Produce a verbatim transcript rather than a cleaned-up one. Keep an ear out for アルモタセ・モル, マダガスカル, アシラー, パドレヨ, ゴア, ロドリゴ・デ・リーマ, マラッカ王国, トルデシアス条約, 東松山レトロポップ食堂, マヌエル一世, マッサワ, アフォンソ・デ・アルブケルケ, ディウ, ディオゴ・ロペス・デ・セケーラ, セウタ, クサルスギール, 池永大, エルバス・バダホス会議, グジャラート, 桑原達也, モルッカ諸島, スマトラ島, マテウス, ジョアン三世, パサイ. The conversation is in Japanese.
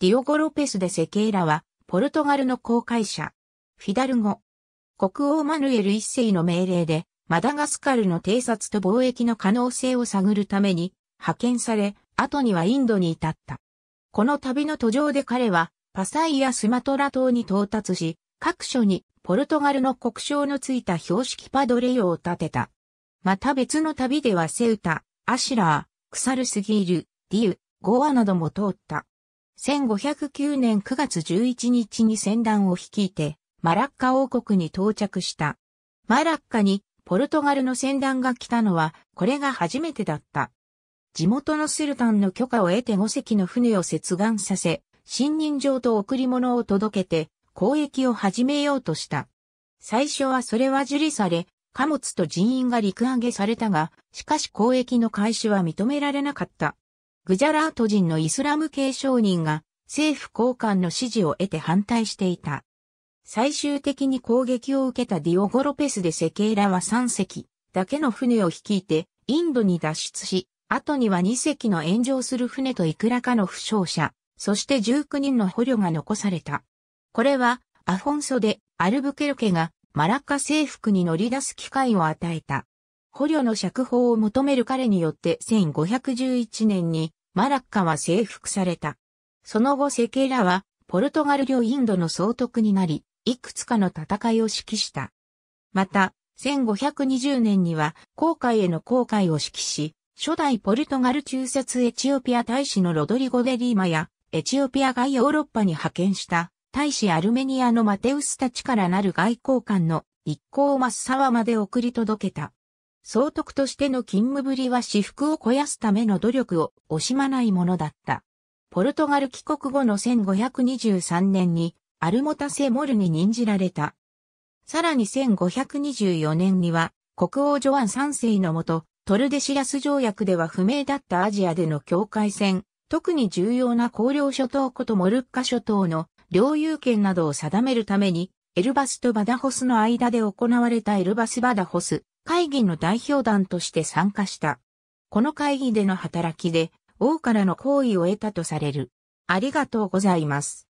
ディオゴ・ロペス・デ・セケーラは、ポルトガルの航海者、フィダルゴ。国王マヌエル一世の命令で、マダガスカルの偵察と貿易の可能性を探るために、派遣され、後にはインドに至った。この旅の途上で彼は、パサイやスマトラ島に到達し、各所にポルトガルの国章のついた標識パドレヨを建てた。また別の旅ではセウタ、アシラー、クサルスギール、ディウ、ゴアなども通った。せんごひゃくきゅうねんくがつじゅういちにちに船団を率いて、マラッカ王国に到着した。マラッカにポルトガルの船団が来たのは、これが初めてだった。地元のスルタンの許可を得てごせきの船を接岸させ、信任状と贈り物を届けて、交易を始めようとした。最初はそれは受理され、貨物と人員が陸揚げされたが、しかし交易の開始は認められなかった。グジャラート人のイスラム系商人が、政府高官の支持を得て反対していた。最終的に攻撃を受けたディオゴ・ロペス・デ・セケーラはさんせきだけの船を率いて、インドに脱出し、後にはにせきの炎上する船といくらかの負傷者。そしてじゅうきゅうにんの捕虜が残された。これは、アフォンソ・デ・アルブケルケがマラッカ征服に乗り出す機会を与えた。捕虜の釈放を求める彼によってせんごひゃくじゅういちねんにマラッカは征服された。その後セケーラはポルトガル領インドの総督になり、いくつかの戦いを指揮した。また、せんごひゃくにじゅうねんには航海への航海を指揮し、初代ポルトガル駐設エチオピア大使のロドリゴ・デ・リーマや、エチオピアがヨーロッパに派遣した、大使アルメニアのマテウスたちからなる外交官の一行をマッサワまで送り届けた。総督としての勤務ぶりは私腹を肥やすための努力を惜しまないものだった。ポルトガル帰国後のせんごひゃくにじゅうさんねんにアルモタセ・モルに任じられた。さらにせんごひゃくにじゅうよねんには国王ジョアンさんせいのもと、トルデシアス条約では不明だったアジアでの境界線、特に重要な公領諸島ことモルッカ諸島の領有権などを定めるために、エルバスとバダホスの間で行われたエルバス・バダホス会議の代表団として参加した。この会議での働きで、王からの好意を得たとされる。ありがとうございます。